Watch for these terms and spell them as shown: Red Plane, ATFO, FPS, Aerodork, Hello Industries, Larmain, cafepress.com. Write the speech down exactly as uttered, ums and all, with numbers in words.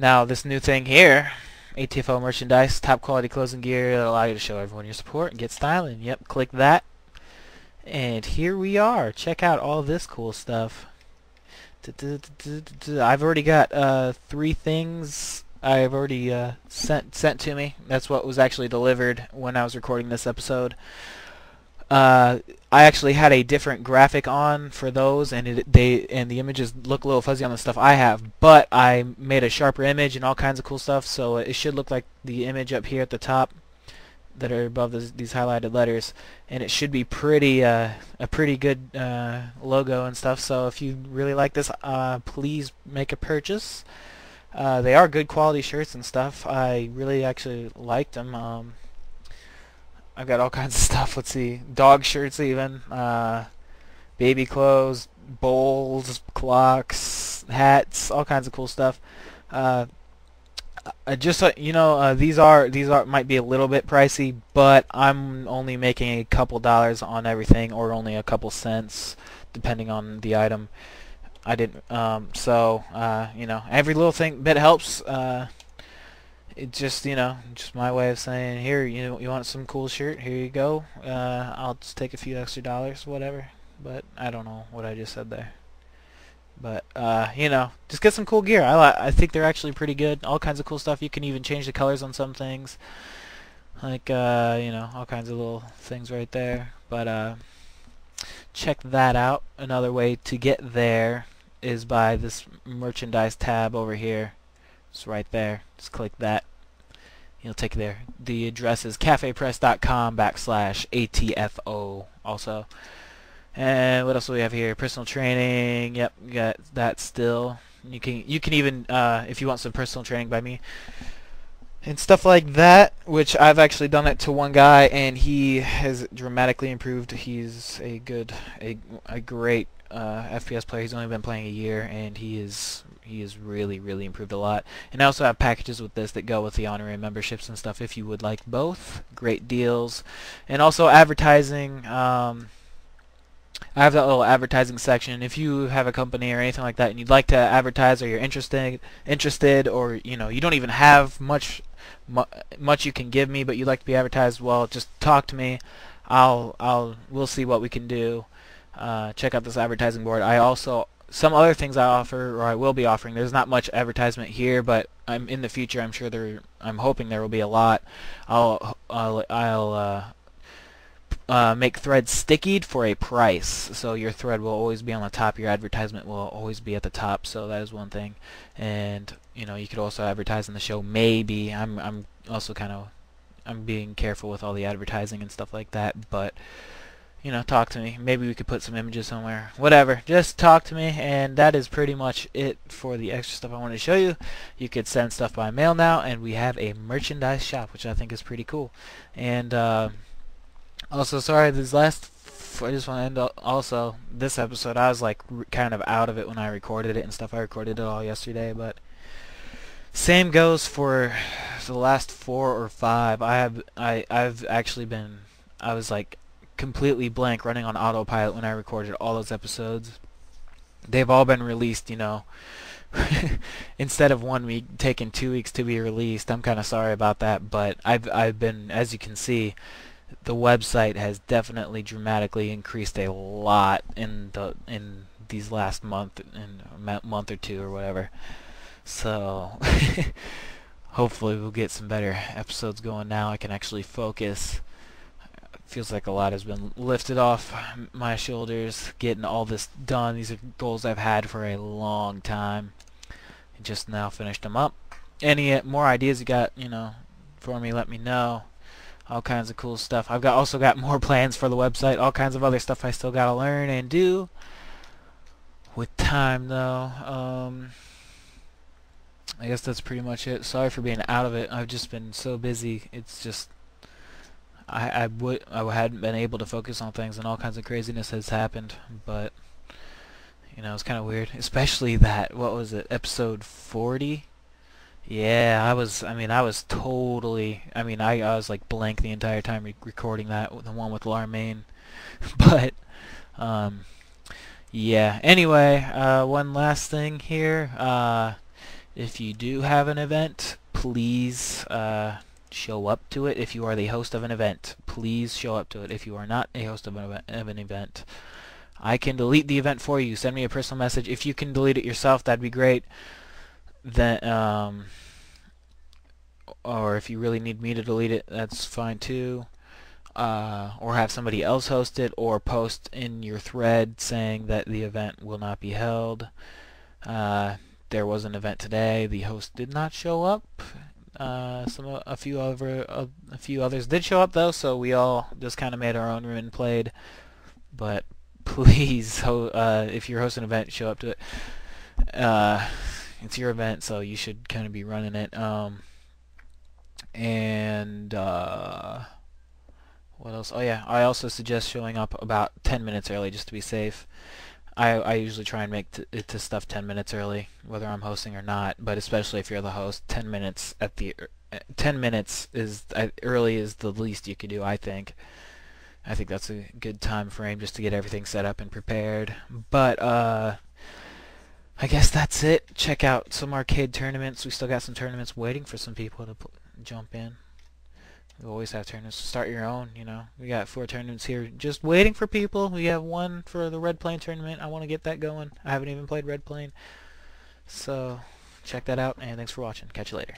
Now this new thing here, A T F O merchandise, top quality clothing gear that'll allow you to show everyone your support and get styling. Yep, click that. And here we are. Check out all this cool stuff. I've already got uh, three things I've already uh, sent sent to me. That's what was actually delivered when I was recording this episode. Uh, I actually had a different graphic on for those, and it, they and the images look a little fuzzy on the stuff I have. But I made a sharper image and all kinds of cool stuff, so it should look like the image up here at the top that are above this, these highlighted letters, and it should be pretty uh, a pretty good uh, logo and stuff. So if you really like this, uh, please make a purchase. Uh, they are good quality shirts and stuff. I really actually liked them. Um, I've got all kinds of stuff. Let's see, dog shirts even, uh, baby clothes, bowls, clocks, hats, all kinds of cool stuff. Uh, I just you know uh, these are these are might be a little bit pricey, but I'm only making a couple dollars on everything, or only a couple cents depending on the item. I didn't um, so uh, you know every little thing bit helps. Uh, It just you know, just my way of saying, here, you know, you want some cool shirt? Here you go. Uh, I'll just take a few extra dollars, whatever. But I don't know what I just said there. But uh, you know, just get some cool gear. I li I think they're actually pretty good. All kinds of cool stuff. You can even change the colors on some things. Like uh, you know, all kinds of little things right there. But uh, check that out. Another way to get there is by this merchandise tab over here. It's right there. Just click that. You'll take it there. The address is cafepress.com backslash ATFO also. And what else do we have here? Personal training. Yep, you got that still. You can you can even uh, if you want some personal training by me and stuff like that, which I've actually done it to one guy, and he has dramatically improved. He's a good a a great Uh, F P S player. He's only been playing a year, and he is he is really really improved a lot. And I also have packages with this that go with the honorary memberships and stuff if you would like both. Great deals, and also advertising. Um, I have that little advertising section. If you have a company or anything like that, and you'd like to advertise, or you're interested interested, or you know you don't even have much mu much you can give me, but you'd like to be advertised, well, just talk to me. I'll I'll we'll see what we can do. Uh, check out this advertising board. I also some other things I offer, or I will be offering. There's not much advertisement here, but I'm in the future. I'm sure there. I'm hoping there will be a lot. I'll I'll, I'll uh, uh, make thread stickied for a price, so your thread will always be on the top. Your advertisement will always be at the top. So that is one thing. And you know, you could also advertise in the show. Maybe I'm I'm also kind of I'm being careful with all the advertising and stuff like that, but. You know, talk to me. Maybe we could put some images somewhere. Whatever. Just talk to me, and that is pretty much it for the extra stuff I wanted to show you. You could send stuff by mail now, and we have a merchandise shop, which I think is pretty cool. And uh, also, sorry, this last... F I just want to end up also this episode. I was, like, r kind of out of it when I recorded it and stuff. I recorded it all yesterday, but... Same goes for, for the last four or five. I have, I, I've actually been... I was, like... completely blank, running on autopilot when I recorded all those episodes. They've all been released, you know. Instead of one week taking two weeks to be released, I'm kind of sorry about that, but I've I've been, as you can see, the website has definitely dramatically increased a lot in the in these last month in a month or two or whatever. So hopefully we'll get some better episodes going now. I can actually focus. Feels like a lot has been lifted off my shoulders getting all this done. These are goals I've had for a long time. Just now finished them up. Any more ideas you got, you know, for me, let me know. All kinds of cool stuff. I've got also got more plans for the website. All kinds of other stuff I still got to learn and do. With time, though. Um, I guess that's pretty much it. Sorry for being out of it. I've just been so busy. It's just... I, I would I hadn't been able to focus on things, and all kinds of craziness has happened. But you know, it's kind of weird, especially that what was it, episode forty? Yeah, I was. I mean, I was totally. I mean, I, I was like blank the entire time re recording that, the one with Larmain. But um, yeah. Anyway, uh, one last thing here. Uh, If you do have an event, please uh, show up to it. If you are the host of an event, please show up to it. If you are not a host of an event, of an event I can delete the event for you. Send me a personal message. If you can delete it yourself, that'd be great. Then, um, or if you really need me to delete it, that's fine too. Uh, or have somebody else host it, or post in your thread saying that the event will not be held. Uh, there was an event today. The host did not show up. Uh, some a few other a, a few others did show up though, so we all just kind of made our own room and played. But please, uh, if you're hosting an event, show up to it. Uh, it's your event, so you should kind of be running it. Um, and uh, what else? Oh yeah, I also suggest showing up about ten minutes early just to be safe. I, I usually try and make t it to stuff ten minutes early, whether I'm hosting or not. But especially if you're the host, ten minutes at the ten minutes is early is the least you could do, I think. I think that's a good time frame just to get everything set up and prepared. But uh, I guess that's it. Check out some arcade tournaments. We still got some tournaments waiting for some people to p jump in. We always have tournaments. Start your own, you know. We got four tournaments here just waiting for people. We have one for the Red Plane tournament. I want to get that going. I haven't even played Red Plane. So check that out, and thanks for watching. Catch you later.